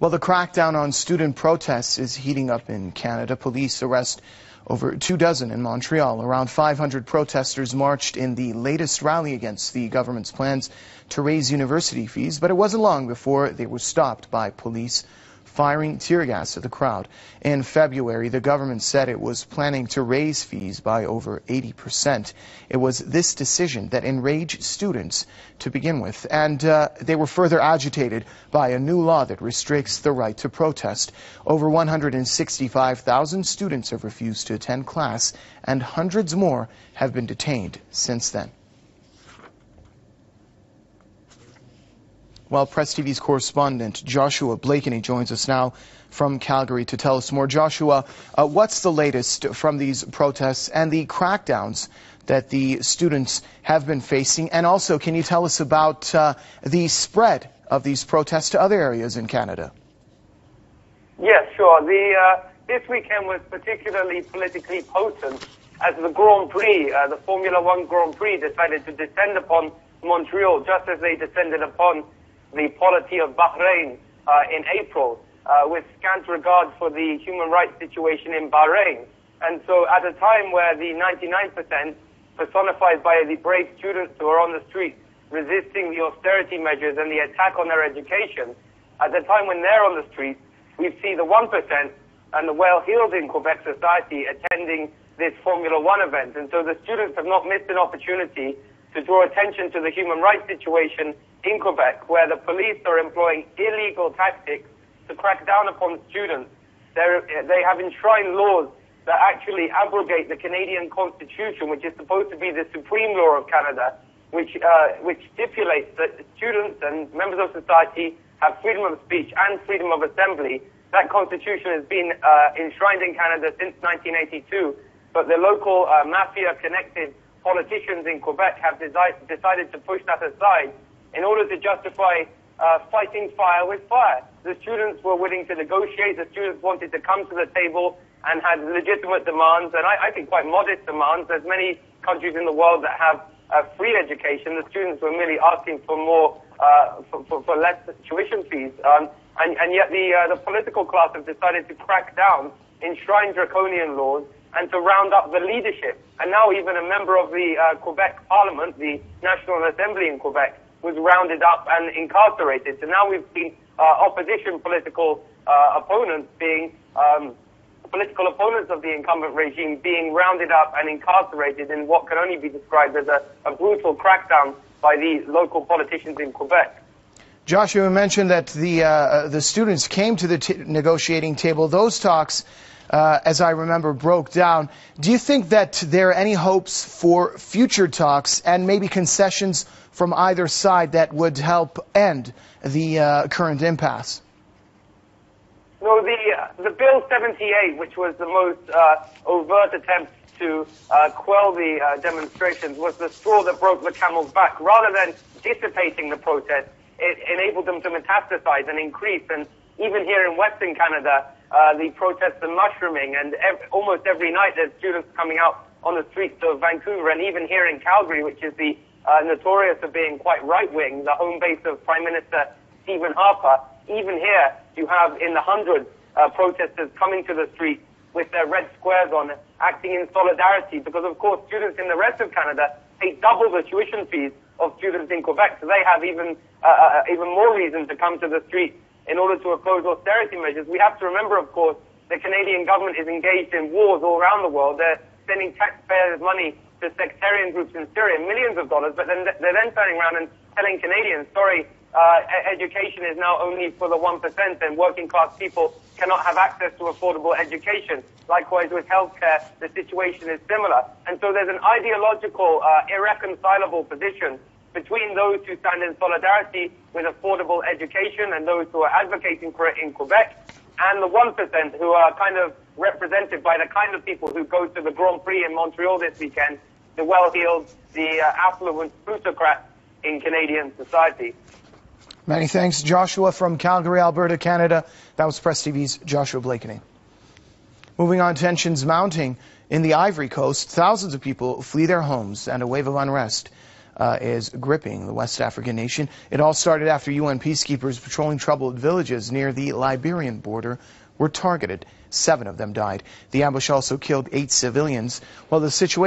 Well, the crackdown on student protests is heating up in Canada. Police arrest over 24 in Montreal. Around 500 protesters marched in the latest rally against the government's plans to raise university fees, but it wasn't long before they were stopped by police firing tear gas at the crowd. In February, the government said it was planning to raise fees by over 80%. It was this decision that enraged students to begin with, and they were further agitated by a new law that restricts the right to protest. Over 165,000 students have refused to attend class, and hundreds more have been detained since then. Well, Press TV's correspondent Joshua Blakeney joins us now from Calgary to tell us more. Joshua, what's the latest from these protests and the crackdowns that the students have been facing? And also, can you tell us about the spread of these protests to other areas in Canada? Yes, sure. This weekend was particularly politically potent as the Grand Prix, the Formula One Grand Prix, decided to descend upon Montreal just as they descended upon the polity of Bahrain in April, with scant regard for the human rights situation in Bahrain. And so at a time where the 99%, personified by the brave students who are on the street resisting the austerity measures and the attack on their education, at the time when they're on the street, we see the 1% and the well-heeled in Quebec society attending this Formula One event. And so the students have not missed an opportunity to draw attention to the human rights situation in Quebec, where the police are employing illegal tactics to crack down upon students. They have enshrined laws that actually abrogate the Canadian Constitution, which is supposed to be the supreme law of Canada, which stipulates that students and members of society have freedom of speech and freedom of assembly. That constitution has been enshrined in Canada since 1982, but the local mafia-connected politicians in Quebec have decided to push that aside in order to justify fighting fire with fire. The students were willing to negotiate. The students wanted to come to the table and had legitimate demands, and I think quite modest demands. There's many countries in the world that have free education. The students were merely asking for more, for less tuition fees, and yet the political class have decided to crack down, enshrine draconian laws, and to round up the leadership. And now even a member of the Quebec Parliament, the National Assembly in Quebec, was rounded up and incarcerated. So now we've seen opposition political opponents being, political opponents of the incumbent regime being rounded up and incarcerated in what can only be described as a brutal crackdown by the local politicians in Quebec. Joshua mentioned that the students came to the negotiating table. Those talks, as I remember, broke down. Do you think that there are any hopes for future talks and maybe concessions from either side that would help end the current impasse? No, the Bill 78, which was the most overt attempt to quell the demonstrations, was the straw that broke the camel's back. Rather than dissipating the protest, it enabled them to metastasize and increase. And even here in Western Canada, the protests are mushrooming, and almost every night there's students coming out on the streets of Vancouver, and even here in Calgary, which is the notorious for being quite right-wing, the home base of Prime Minister Stephen Harper. Even here, you have in the hundreds protesters coming to the streets with their red squares on, acting in solidarity, because of course students in the rest of Canada pay double the tuition fees of students in Quebec, so they have even more reason to come to the streets in order to oppose austerity measures. We have to remember, of course, the Canadian government is engaged in wars all around the world. They're sending taxpayers' money to sectarian groups in Syria, millions of dollars, but then they're then turning around and telling Canadians, sorry, education is now only for the 1%, and working class people cannot have access to affordable education. Likewise with healthcare, the situation is similar. And so there's an ideological, irreconcilable position between those who stand in solidarity with affordable education and those who are advocating for it in Quebec, and the 1% who are kind of represented by the kind of people who go to the Grand Prix in Montreal this weekend, the well-heeled, the affluent plutocrats in Canadian society. Many thanks, Joshua, from Calgary, Alberta, Canada. That was Press TV's Joshua Blakeney. Moving on, tensions mounting in the Ivory Coast. Thousands of people flee their homes and a wave of unrest is gripping the West African nation. It all started after UN peacekeepers patrolling troubled villages near the Liberian border were targeted. 7 of them died. The ambush also killed 8 civilians. While the situation